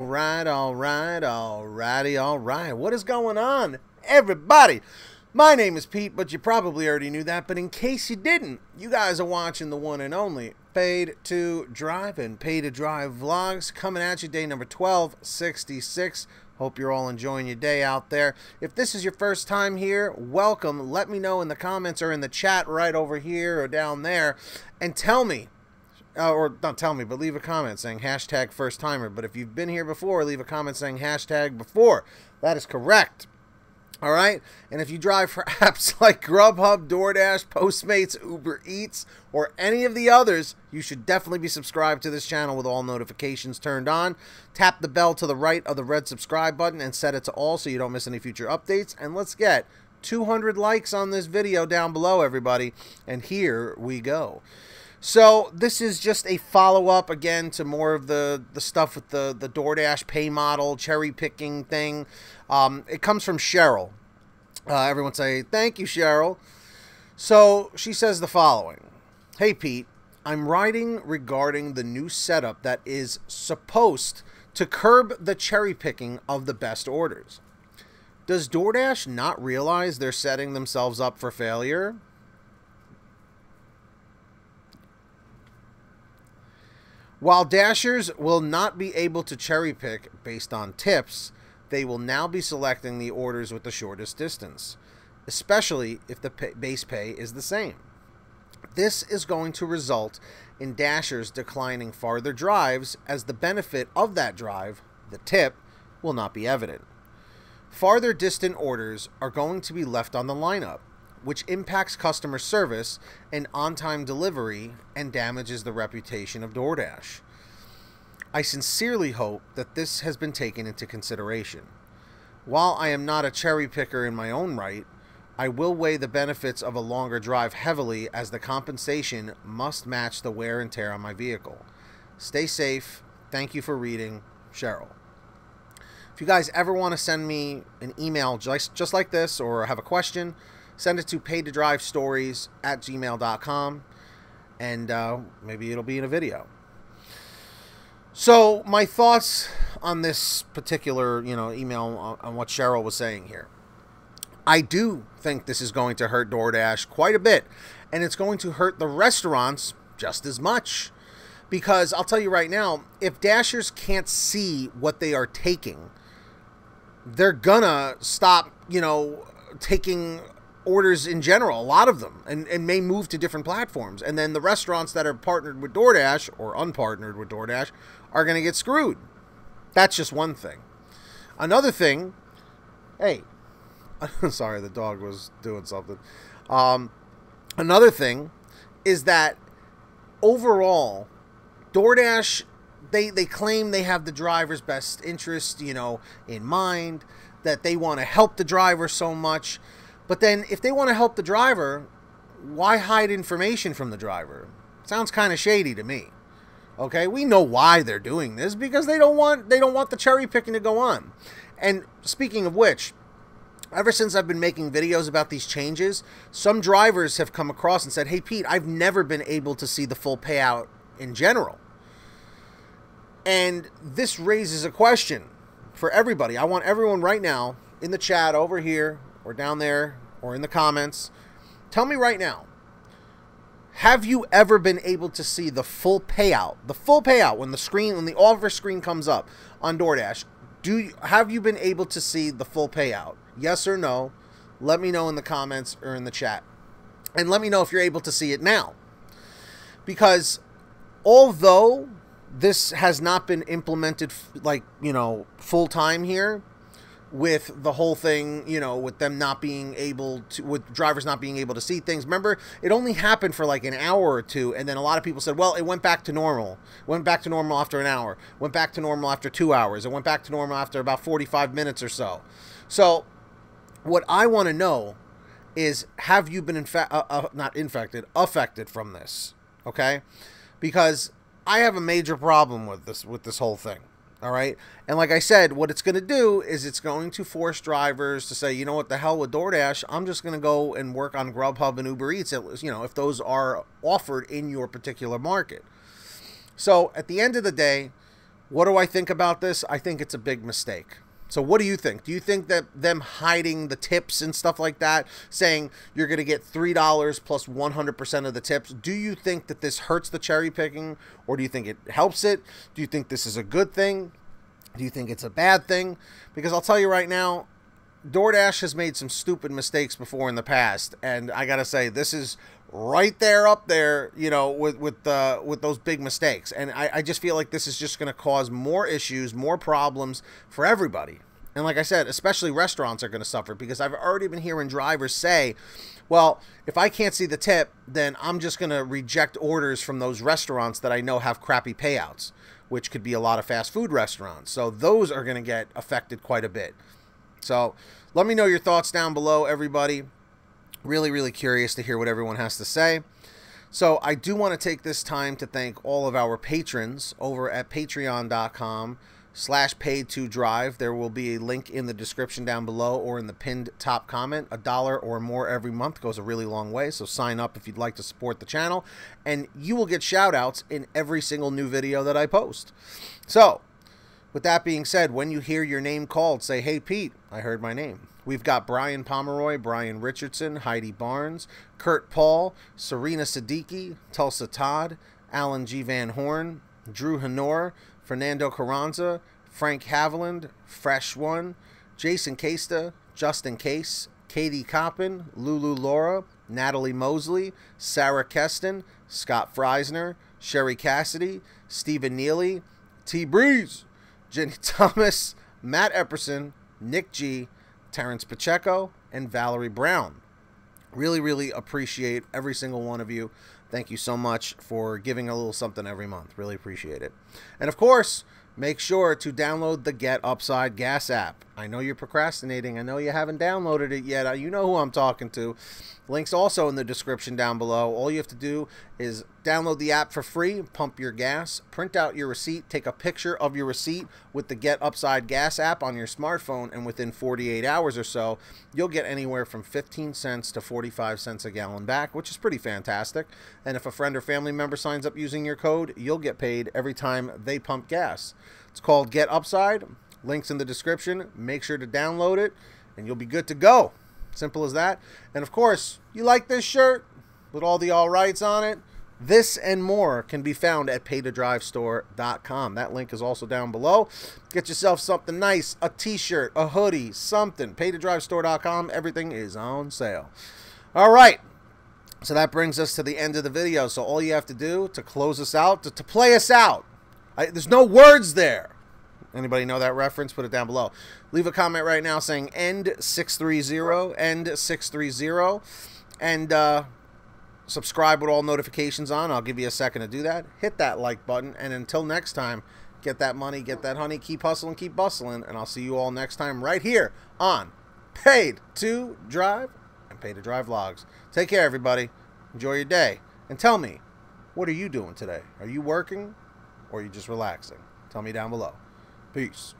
All right. What is going on, everybody? My name is Pete, but you probably already knew that. But in case you didn't, you guys are watching the one and only Paid to Drive and Paid to Drive vlogs coming at you day number 1266. Hope you're all enjoying your day out there. If this is your first time here, welcome. Let me know in the comments or in the chat right over here or down there, and tell me. Or don't tell me, but leave a comment saying hashtag first timer. But if you've been here before, leave a comment saying hashtag before. That is correct. All right. And if you drive for apps like Grubhub, DoorDash, Postmates, Uber Eats, or any of the others, you should definitely be subscribed to this channel with all notifications turned on. Tap the bell to the right of the red subscribe button and set it to all so you don't miss any future updates. And let's get 200 likes on this video down below, everybody. And here we go. So this is just a follow-up, again, to more of the stuff with the DoorDash pay model, cherry-picking thing. It comes from Cheryl. Everyone say, thank you, Cheryl. So she says the following. Hey, Pete, I'm writing regarding the new setup that is supposed to curb the cherry-picking of the best orders. Does DoorDash not realize they're setting themselves up for failure? While Dashers will not be able to cherry pick based on tips, they will now be selecting the orders with the shortest distance, especially if the base pay is the same. This is going to result in Dashers declining farther drives as the benefit of that drive, the tip, will not be evident. Farther distant orders are going to be left on the lineup, which impacts customer service and on-time delivery and damages the reputation of DoorDash. I sincerely hope that this has been taken into consideration. While I am not a cherry picker in my own right, I will weigh the benefits of a longer drive heavily, as the compensation must match the wear and tear on my vehicle. Stay safe. Thank you for reading, Cheryl. If you guys ever want to send me an email just like this, or have a question, send it to paidtodrivestories@gmail.com, and maybe it'll be in a video. So my thoughts on this particular, email on what Cheryl was saying here. I do think this is going to hurt DoorDash quite a bit, and it's going to hurt the restaurants just as much, because I'll tell you right now, if Dashers can't see what they are taking, they're gonna stop, taking orders in general, a lot of them, and may move to different platforms. And then the restaurants that are partnered with DoorDash or unpartnered with DoorDash are going to get screwed. That's just one thing. Another thing, hey, sorry, the dog was doing something. Another thing is that overall, DoorDash, they claim they have the driver's best interest, in mind, that they want to help the driver so much. But then if they want to help the driver, why hide information from the driver? Sounds kind of shady to me. Okay, we know why they're doing this, because they don't want the cherry picking to go on. And speaking of which, ever since I've been making videos about these changes, some drivers have come across and said, "Hey Pete, I've never been able to see the full payout in general." And this raises a question for everybody. I want everyone right now in the chat over here, or down there, or in the comments, tell me right now, have you ever been able to see the full payout? The full payout, when the offer screen comes up on DoorDash, have you been able to see the full payout? Yes or no? Let me know in the comments or in the chat. And let me know if you're able to see it now. Because although this has not been implemented full time here, with the whole thing, with them not being able to, with drivers not being able to see things. Remember, it only happened for like an hour or two, and then a lot of people said, well, it went back to normal. Went back to normal after an hour. Went back to normal after 2 hours. It went back to normal after about 45 minutes or so. So what I want to know is, have you been affected from this? Okay? Because I have a major problem with this whole thing. All right. And like I said, what it's going to do is it's going to force drivers to say, you know what, the hell with DoorDash. I'm just going to go and work on Grubhub and Uber Eats, if those are offered in your particular market. So at the end of the day, What do I think about this? I think it's a big mistake. So what do you think? Do you think that them hiding the tips and stuff like that, saying you're going to get $3 plus 100% of the tips, do you think that this hurts the cherry picking, or do you think it helps it? Do you think this is a good thing? Do you think it's a bad thing? Because I'll tell you right now, DoorDash has made some stupid mistakes before in the past, and I got to say, this is right there up there, you know, with those big mistakes. And I just feel like this is just going to cause more issues, more problems for everybody. And like I said, especially restaurants are going to suffer, because I've already been hearing drivers say, well, if I can't see the tip, then I'm just going to reject orders from those restaurants that I know have crappy payouts, which could be a lot of fast food restaurants. So those are going to get affected quite a bit. So let me know your thoughts down below, everybody. Really, really curious to hear what everyone has to say. So I do want to take this time to thank all of our patrons over at patreon.com/paid to drive. There will be a link in the description down below or in the pinned top comment. $1 or more every month goes a really long way, so sign up if you'd like to support the channel, and you will get shout outs in every single new video that I post. So with that being said, when you hear your name called, say, hey, Pete, I heard my name. We've got Brian Pomeroy, Brian Richardson, Heidi Barnes, Kurt Paul, Serena Siddiqui, Tulsa Todd, Alan G. Van Horn, Drew Hanor, Fernando Carranza, Frank Haviland, Fresh One, Jason Casta, Justin Case, Katie Coppin, Lulu Laura, Natalie Mosley, Sarah Keston, Scott Freisner, Sherry Cassidy, Stephen Neely, T. Breeze, Jenny Thomas, Matt Epperson, Nick G, Terrence Pacheco, and Valerie Brown. Really, really appreciate every single one of you. Thank you so much for giving a little something every month. Really appreciate it. And of course, make sure to download the Get Upside Gas app. I know you're procrastinating. I know you haven't downloaded it yet. You know who I'm talking to. Links also in the description down below. All you have to do is download the app for free, pump your gas, print out your receipt, take a picture of your receipt with the Get Upside Gas app on your smartphone, and within 48 hours or so, you'll get anywhere from 15 cents to 45 cents a gallon back, which is pretty fantastic. And if a friend or family member signs up using your code, you'll get paid every time they pump gas. It's called Get Upside. Links in the description. Make sure to download it, and you'll be good to go. Simple as that. And of course, you like this shirt with all the all rights on it? This and more can be found at paytodrivestore.com. That link is also down below. Get yourself something nice, a t-shirt, a hoodie, something. paytodrivestore.com. Everything is on sale. All right. So that brings us to the end of the video. So all you have to do to close us out, to play us out. There's no words there. Anybody know that reference? Put it down below. Leave a comment right now saying end 630, end 630, and subscribe with all notifications on. I'll give you a second to do that. Hit that like button, and until next time, get that money, get that honey, keep hustling, keep bustling, and I'll see you all next time right here on Paid to Drive and Paid to Drive Vlogs. Take care, everybody. Enjoy your day, and tell me, what are you doing today? Are you working, or are you just relaxing? Tell me down below. Peace.